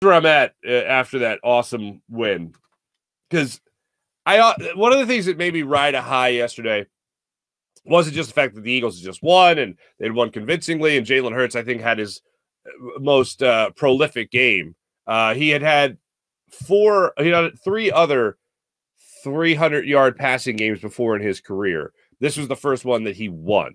where I'm at after that awesome win. Because one of the things that made me ride a high yesterday wasn't just the fact that the Eagles had just won and they'd won convincingly, and Jalen Hurts, I think, had his most prolific game. He had three other 300-yard passing games before in his career. This was the first one that he won.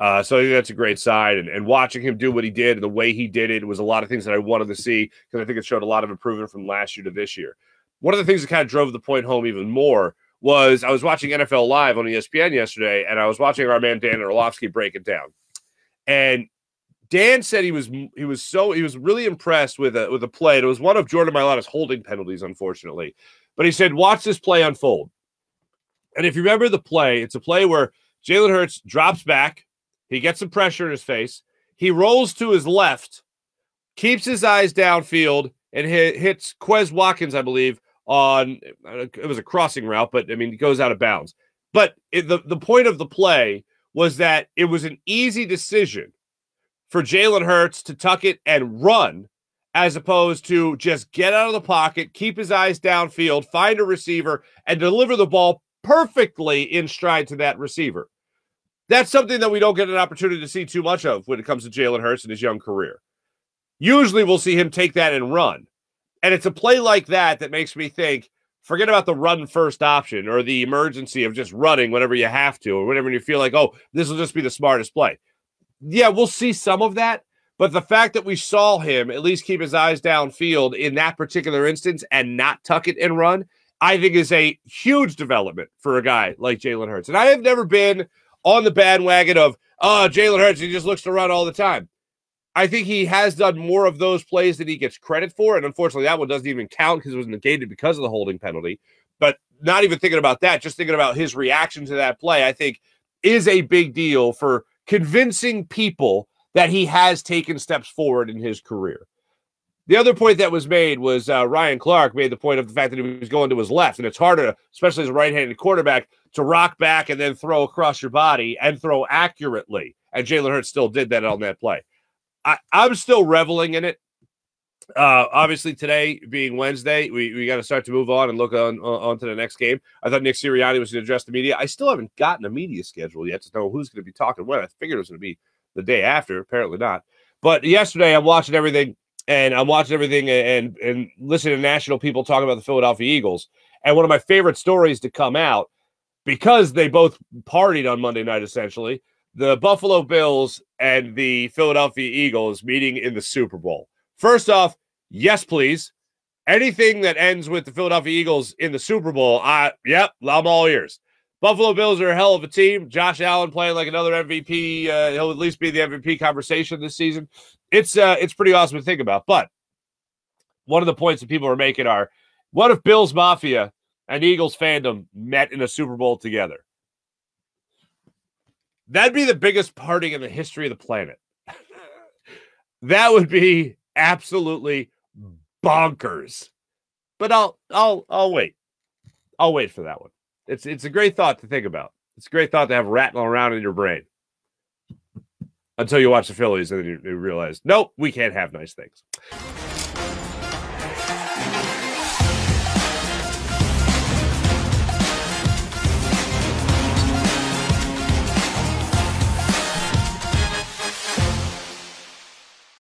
So I think that's a great sign. And watching him do what he did and the way he did it was a lot of things that I wanted to see, because I think it showed a lot of improvement from last year to this year. One of the things that kind of drove the point home even more was I was watching NFL Live on ESPN yesterday, and I was watching our man Dan Orlovsky break it down. And Dan said he was really impressed with a play. It was one of Jordan Mailata's holding penalties, unfortunately. But he said, watch this play unfold. And if you remember the play, it's a play where Jalen Hurts drops back. He gets some pressure in his face. He rolls to his left, keeps his eyes downfield, and hits Quez Watkins, I believe, on – it was a crossing route, but, I mean, he goes out of bounds. But the point of the play was that it was an easy decision for Jalen Hurts to tuck it and run, as opposed to just get out of the pocket, keep his eyes downfield, find a receiver, and deliver the ball perfectly in stride to that receiver. That's something that we don't get an opportunity to see too much of when it comes to Jalen Hurts in his young career. Usually we'll see him take that and run. And it's a play like that that makes me think, forget about the run first option or the emergency of just running whenever you have to or whenever you feel like, oh, this will just be the smartest play. Yeah, we'll see some of that. But the fact that we saw him at least keep his eyes downfield in that particular instance and not tuck it and run, I think is a huge development for a guy like Jalen Hurts. And I have never been on the bandwagon of, oh, Jalen Hurts, he just looks to run all the time. I think he has done more of those plays than he gets credit for, and unfortunately that one doesn't even count because it was negated because of the holding penalty. But not even thinking about that, just thinking about his reaction to that play, I think is a big deal for convincing people that he has taken steps forward in his career. The other point that was made was Ryan Clark made the point of the fact that he was going to his left, and it's harder, especially as a right-handed quarterback, to rock back and then throw across your body and throw accurately. And Jalen Hurts still did that on that play. I'm still reveling in it. Obviously, today being Wednesday, we got to start to move on and look on to the next game. I thought Nick Sirianni was going to address the media. I still haven't gotten a media schedule yet to know who's going to be talking when. I figured it was going to be the day after. Apparently not. But yesterday I'm watching everything, and I'm watching everything and listening to national people talk about the Philadelphia Eagles. And one of my favorite stories to come out, because they both partied on Monday night, essentially, the Buffalo Bills and the Philadelphia Eagles meeting in the Super Bowl. First off, yes, please. Anything that ends with the Philadelphia Eagles in the Super Bowl, I'm all ears. Buffalo Bills are a hell of a team. Josh Allen playing like another MVP. He'll at least be the MVP conversation this season. It's pretty awesome to think about. But one of the points that people are making are, what if Bills Mafia and Eagles fandom met in a Super Bowl together? That'd be the biggest party in the history of the planet. That would be absolutely bonkers. But I'll wait. I'll wait for that one. It's a great thought to think about. It's a great thought to have rattling around in your brain until you watch the Phillies and then you realize, nope, we can't have nice things.